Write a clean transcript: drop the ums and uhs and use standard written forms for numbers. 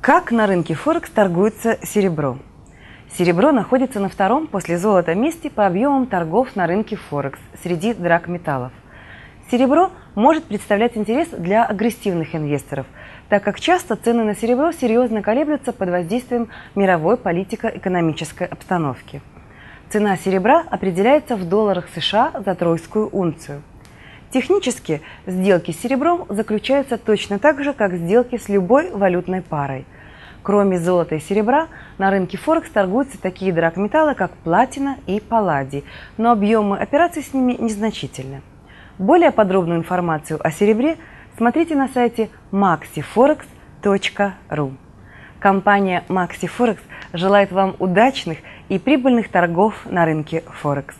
Как на рынке Форекс торгуется серебро? Серебро находится на втором после золота месте по объемам торгов на рынке Форекс среди драгметаллов. Серебро может представлять интерес для агрессивных инвесторов, так как часто цены на серебро серьезно колеблются под воздействием мировой политико-экономической обстановки. Цена серебра определяется в долларах США за тройскую унцию. Технически сделки с серебром заключаются точно так же, как сделки с любой валютной парой. Кроме золота и серебра, на рынке Форекс торгуются такие драгметаллы, как платина и палладий, но объемы операций с ними незначительны. Более подробную информацию о серебре смотрите на сайте maxiforex.ru. Компания MaxiForex желает вам удачных и прибыльных торгов на рынке Форекс.